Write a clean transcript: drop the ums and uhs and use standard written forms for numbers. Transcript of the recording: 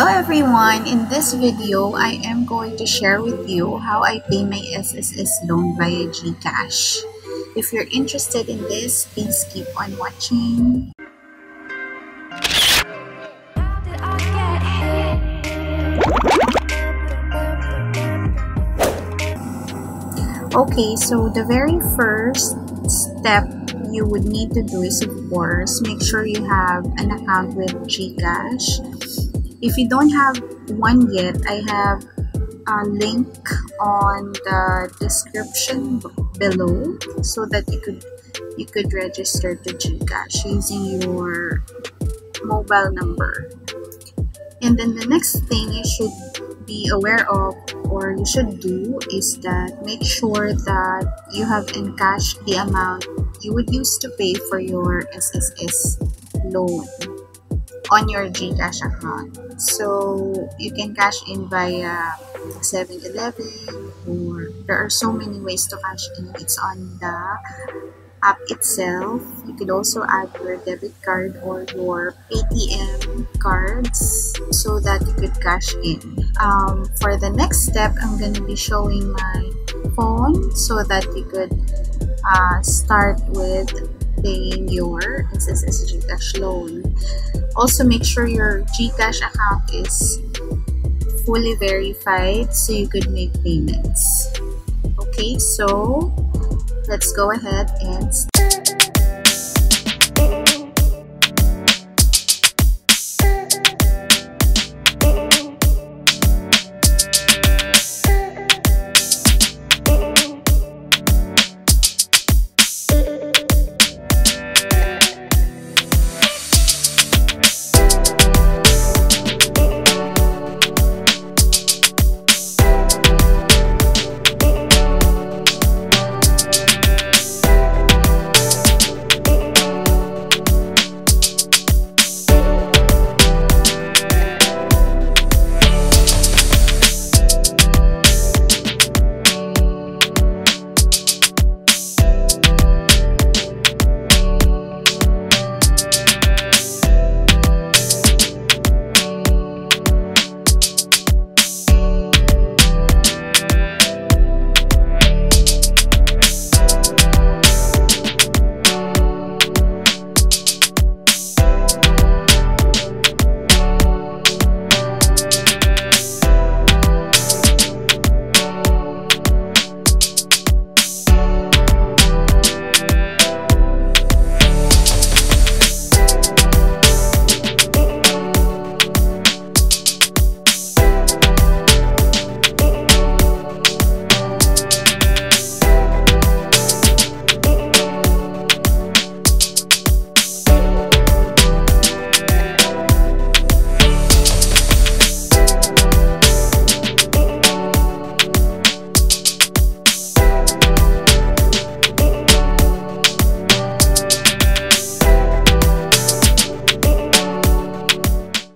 Hello everyone, in this video I am going to share with you how I pay my SSS loan via GCash. If you're interested in this, please keep on watching. Okay, so the very first step you would need to do is, of course, make sure you have an account with GCash. If you don't have one yet, I have a link on the description below so that you could register to GCash using your mobile number. And then the next thing you should be aware of, or you should do, is that make sure that you have encashed the amount you would use to pay for your SSS loan on your GCash account. So you can cash in via 7-Eleven, or there are so many ways to cash in. It's on the app itself. You could also add your debit card or your ATM cards so that you could cash in. For the next step, I'm going to be showing my phone so that you could start with paying your SSS GCash loan. Also, make sure your GCash account is fully verified so you could make payments. Okay, so let's go ahead and start.